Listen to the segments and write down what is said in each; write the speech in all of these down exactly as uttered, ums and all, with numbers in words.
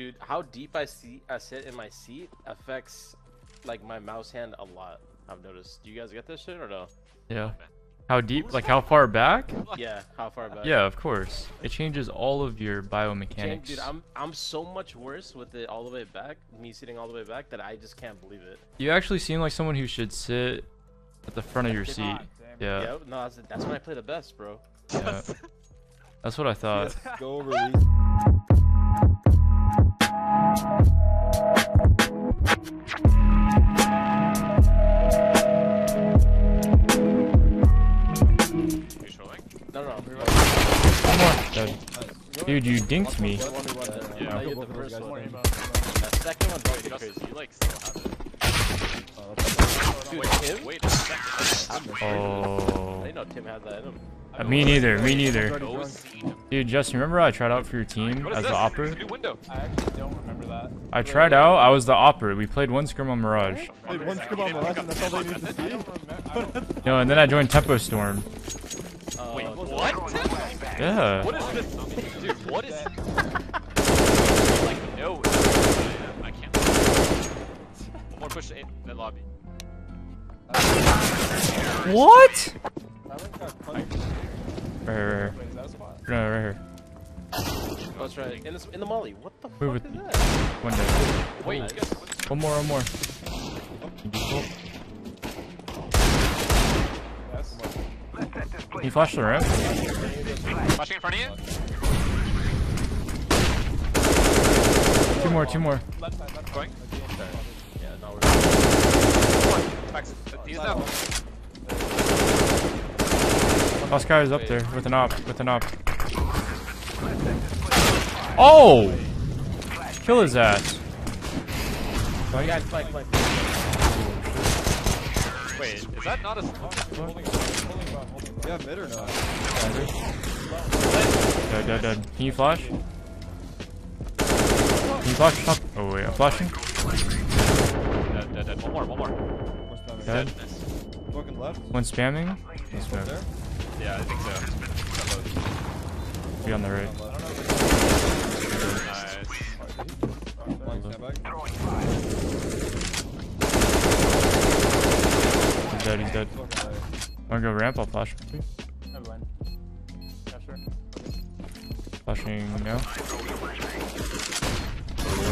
Dude, how deep I see I sit in my seat affects like my mouse hand a lot. I've noticed. Do you guys get this shit or no? Yeah. How deep? Like how far back? Yeah, how far back? Yeah, of course. It changes all of your biomechanics. Dude, I'm I'm so much worse with it all the way back. Me sitting all the way back that I just can't believe it. You actually seem like someone who should sit at the front of your seat. Yeah. Yeah. No, that's, that's when I play the best, bro. Yeah. That's what I thought. Go release. No, no, no. Come on. Dude, you dinked me. Yeah. The first one. That second one is crazy. You like still have it. Dude, Tim? Wait a second. Oh. I didn't know Tim had that in him. Uh, me neither, me neither. Dude, Justin, remember I tried out for your team as the Opper? I actually don't remember that. I tried out, I was the Opper. We played one scrim on Mirage. Played one scrim on Mirage and that's all they need to see? No, and then I joined Tempo Storm. Uh, Wait, what? Yeah. What is this? Dude, what is this? Like, no. I can't. One more push to the lobby. What? Right here, right here. No, right here. Oh, that's right. In, this, in the Molly. What the fuck is that? One day. Wait, nice. One more, one more. Can you flash the ramp? Flashing in front of you. Two more, two more. Left side, left side. Yeah, no, we're Back. Oscar is up there with an op, with an op. Oh! Kill his ass. Wait, is that not a yeah, mid or not? Dead, dead, dead. Can you flash? Can you flash top? Oh wait, I'm flashing. Dead, dead, dead. One more, one more. Dead. One spamming? One spamming. Yeah, I think so. Be on the right. Nice. He's dead, he's dead. Wanna go ramp? I'll flash. Flashing now.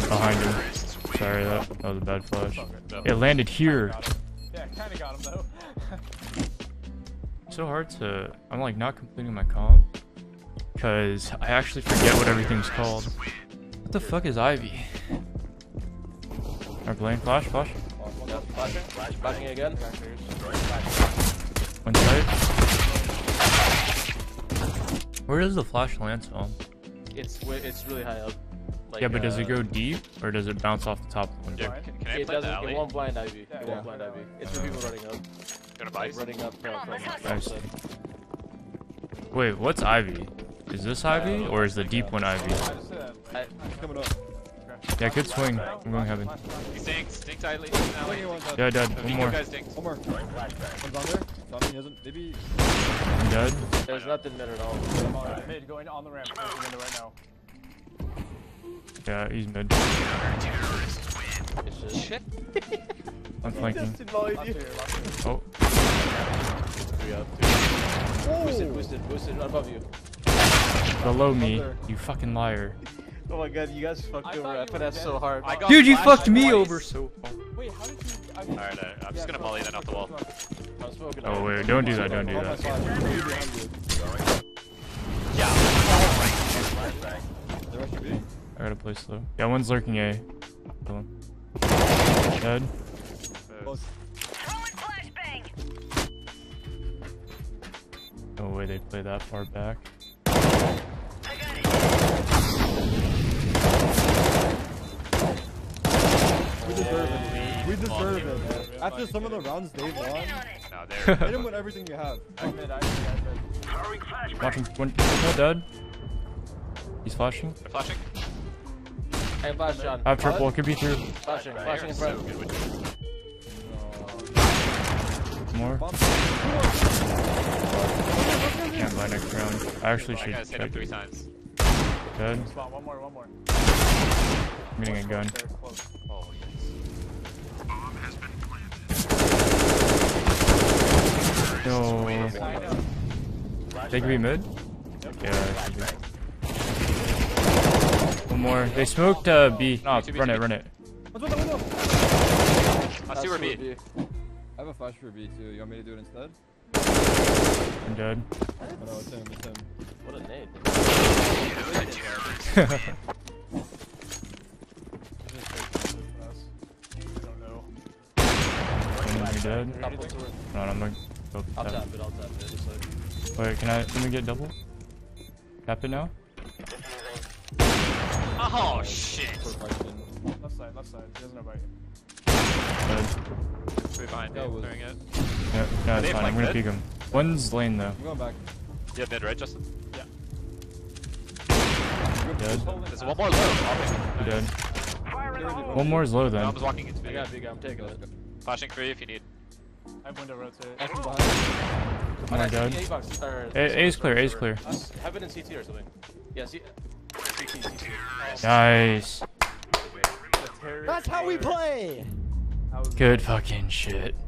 Behind him. Sorry, that, that was a bad flash. It landed here. Yeah, kinda got him though. So hard to, I'm like not completing my comp because I actually forget what everything's called. What the fuck is Ivy? Alright, Blaine, flash, flash. Yeah, flashing, flash, flashing again. One side. Where does the flash land from? It's it's really high up. Like, yeah, but uh, does it go deep or does it bounce off the top? Of the can, can I it play doesn't. Alley? It won't blind Ivy. It yeah. won't blind Ivy. It's for people running up. Gonna buy running up from, from, from, from wait, what's Ivy? Is this Ivy or is the deep one Ivy? I, yeah, I could swing. I'm going heaven. He stinks. Stinks Ivy. Yeah, dead. One more. One more. I'm dead. There's nothing mid at all. Mid going on the ramp. Yeah, he's mid. Shit. I'm flanking. Oh. Three up, two. Ooh. Boosted, boosted, boosted, above you. Below me, you fucking liar. Oh my god, you guys fucked I over F N F so hard. Dude, you fucked me twice. over so far. Wait, how did you... I mean, Alright, I'm yeah, just gonna volley that off the wall. Oh wait, don't do that, don't do that. Yeah. I gotta play slow. Yeah, one's lurking A. Kill him. Dead. No way they play that far back. I got it. We deserve it. We deserve it. Man. After some of the rounds they've won, hit him with everything you have. Watching one. No, dead. He's flashing. They're flashing. I flash, John. I have purple. It could be through. Flashing. Flashing in front. More. Can't buy next round. I actually oh, should check. Hit him three times. Good. One more, one more. I'm getting a gun. Oh, yes. Bomb has been planted. No. They could be mid? Yep. Yeah. Be. One more. They smoked uh, B. No, B two, run B two. It, run it. I see where B. B. I have a flash for B too. You want me to do it instead? I'm dead. Oh, no, it's him, it's him. What a nade. Yeah, that was a dead. No, no, I'm gonna go I'll tap it, I'll tap it. Like... Wait, can I, can we get double? Tap it now? Oh, oh shit! Left side, left side, he doesn't have bite. Stay behind him, was... throwing it. Yeah, no, it's fine, I'm gonna peek him. One's lane though. I'm going back. Yeah, mid, right, Justin? Yeah. Dead. There's one more low. Nice. Dead. One more is low then. No, I was walking into big. I got big, I'm taking it. Flashing for you if you need. I have window rotate. Oh my god. A is clear, A is clear. Have it in C T or something. Yeah, C T. Nice. That's how we play! Good fucking shit.